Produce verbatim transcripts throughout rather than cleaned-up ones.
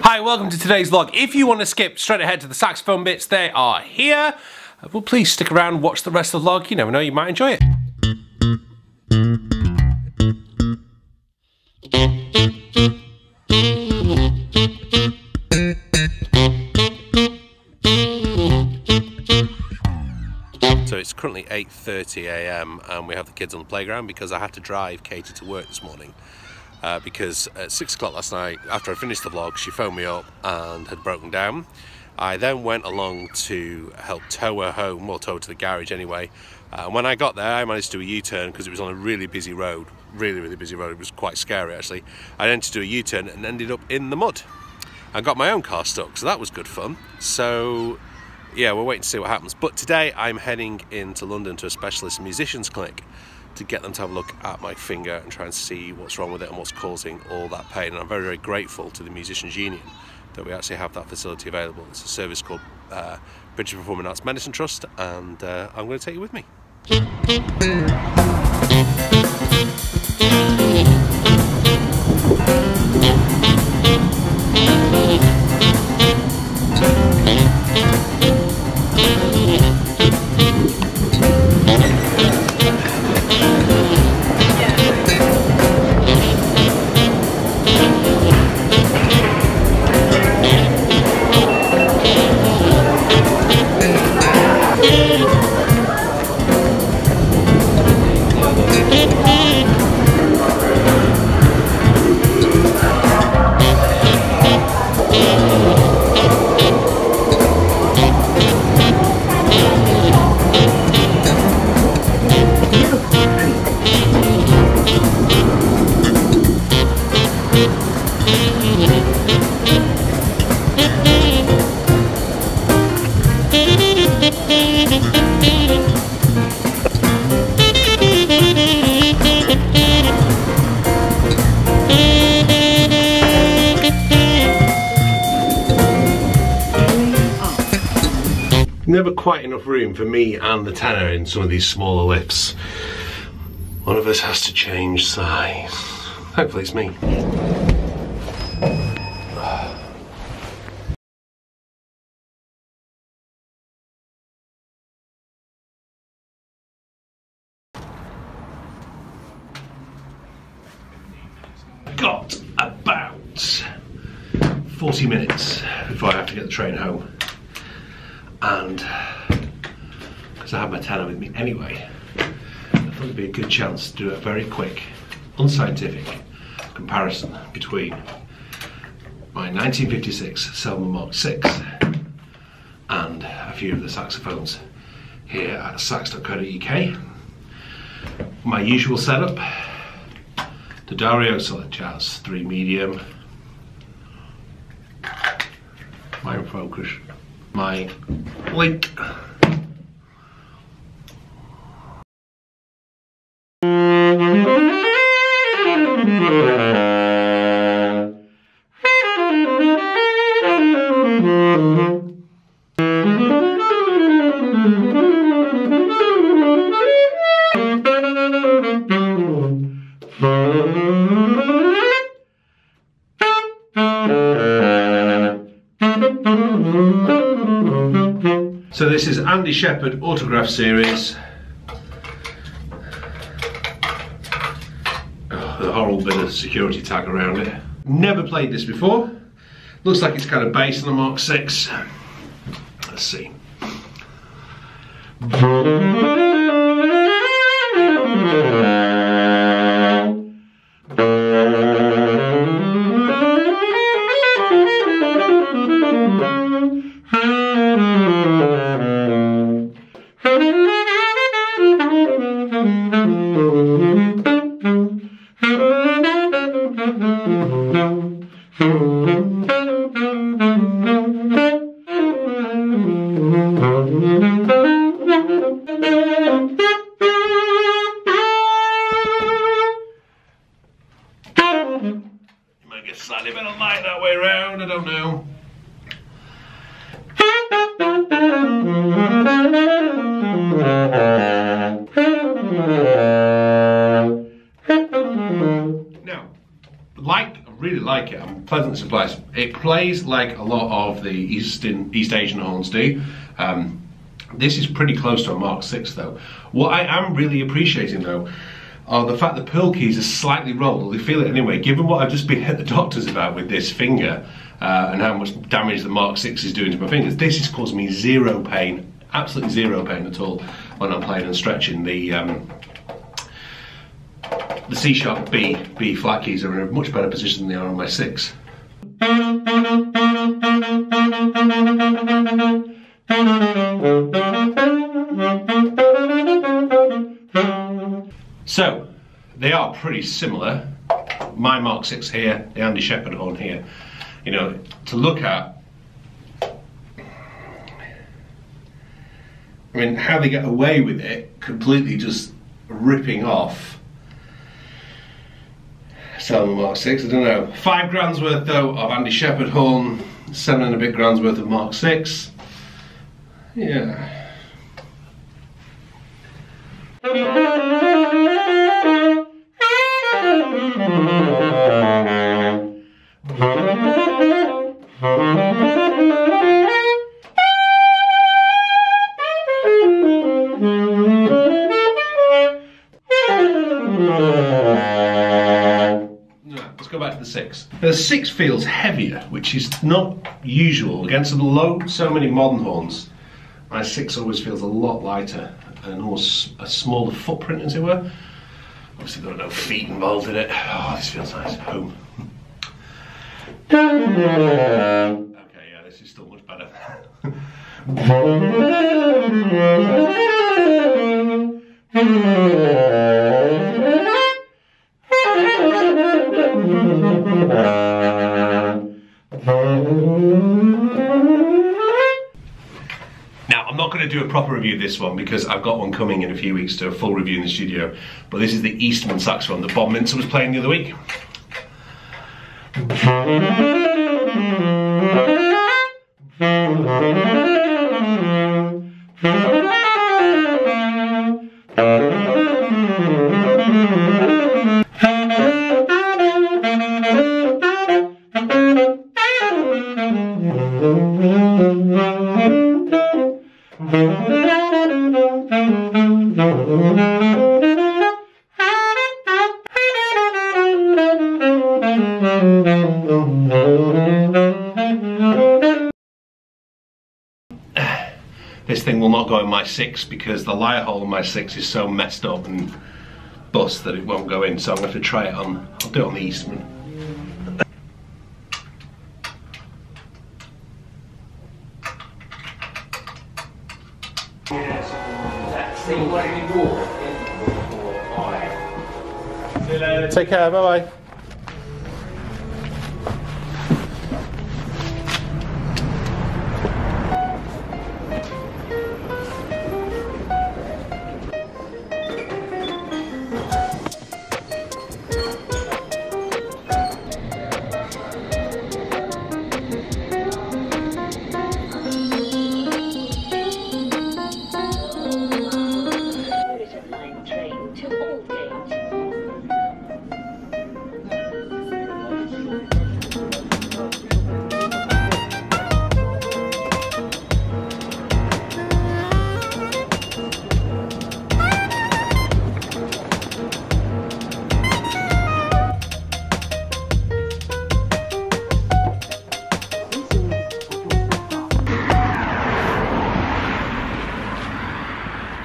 Hi, welcome to today's vlog. If you want to skip straight ahead to the saxophone bits, they are here. Well, please stick around, watch the rest of the vlog. You never know, you might enjoy it. So it's currently eight thirty a m and we have the kids on the playground because I had to drive Katie to work this morning. Uh, because at six o'clock last night, after I finished the vlog, she phoned me up and had broken down. I then went along to help tow her home, or tow her to the garage anyway. Uh, and when I got there, I managed to do a U-turn because it was on a really busy road, really, really busy road. It was quite scary, actually. I then had to do a U-turn and ended up in the mud. I got my own car stuck, so that was good fun. So, yeah, we're waiting to see what happens. But today, I'm heading into London to a specialist musicians clinic to get them to have a look at my finger and try and see what's wrong with it and what's causing all that pain. And I'm very, very grateful to the Musicians' Union that we actually have that facility available. It's a service called uh, British Performing Arts Medicine Trust, and uh, I'm going to take you with me. Never quite enough room for me and the tenor in some of these smaller lifts. One of us has to change size. Hopefully it's me. Got about forty minutes before I have to get the train home. And because I had my tenor with me anyway, I thought it'd be a good chance to do a very quick, unscientific comparison between my nineteen fifty-six Selmer Mark six and a few of the saxophones here at sax dot co dot U K. My usual setup, the Dario Solid Jazz three Medium, my focus, my link. So this is Andy Sheppard Autograph Series. Oh, the horrible bit of security tag around it. Never played this before. Looks like it's kind of based on the Mark six. Let's see. Now, like really like it. I'm pleasant surprised. It plays like a lot of the East, in, East Asian horns do. Um, this is pretty close to a Mark six though. What I am really appreciating though are the fact the pearl keys are slightly rolled. They feel it anyway. Given what I've just been at the doctors about with this finger uh, and how much damage the Mark six is doing to my fingers, this is causing me zero pain, absolutely zero pain at all when I'm playing and stretching. The um, the C sharp B, B flat keys are in a much better position than they are on my six. So, they are pretty similar. My Mark six here, the Andy Sheppard horn here. You know, to look at, I mean, how they get away with it, completely just ripping off Selmer Mark six, I don't know. Five grand's worth though of Andy Sheppard horn, seven and a bit grand's worth of Mark six. Yeah. Six. The six feels heavier, which is not usual. Against the low, so many modern horns, my six always feels a lot lighter and almost a smaller footprint, as it were. Obviously, got no feet involved in it. Oh, this feels nice. Home. Okay, yeah, this is still much better. Now, I'm not going to do a proper review of this one because I've got one coming in a few weeks to a full review in the studio, but this is the Eastman Saxophone that Bob Mintzer was playing the other week. This thing will not go in my six because the lyre hole in my six is so messed up and bust that it won't go in, so I'm going to have to try it on, I'll do it on the Eastman. Take care, bye bye.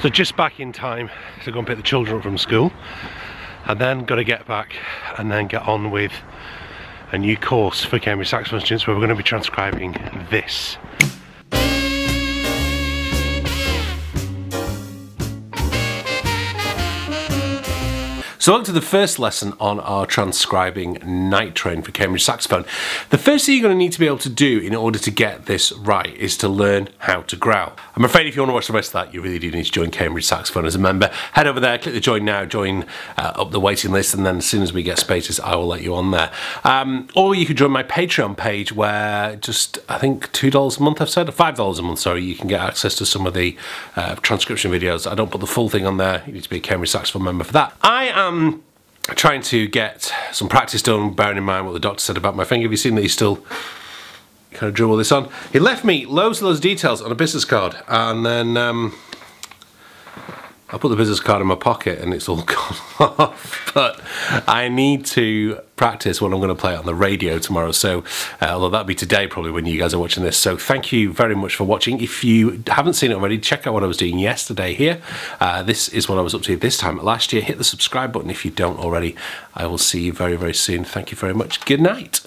So just back in time to go and pick the children up from school, and then got to get back and then get on with a new course for Cambridge Saxophone students where we're going to be transcribing this. So on to the first lesson on our transcribing night train for Cambridge Saxophone. The first thing you're going to need to be able to do in order to get this right is to learn how to growl. I'm afraid if you want to watch the rest of that, you really do need to join Cambridge Saxophone as a member. Head over there, click the join now, join uh, up the waiting list, and then as soon as we get spaces, I will let you on there. Um, or you could join my Patreon page where just, I think two dollars a month I've said, five dollars a month, sorry, you can get access to some of the uh, transcription videos. I don't put the full thing on there, you need to be a Cambridge Saxophone member for that. I am Um, trying to get some practice done, bearing in mind what the doctor said about my finger. Have you seen that he's still kind of drew all this on? He left me loads and loads of details on a business card, and then um, I put the business card in my pocket and it's all gone off. But I need to practice what I'm going to play on the radio tomorrow, so uh, although that'll be today probably when you guys are watching this. So thank you very much for watching. If you haven't seen it already, check out what I was doing yesterday here. Uh, this is what I was up to this time last year. Hit the subscribe button if you don't already. I will see you very, very soon. Thank you very much. Good night.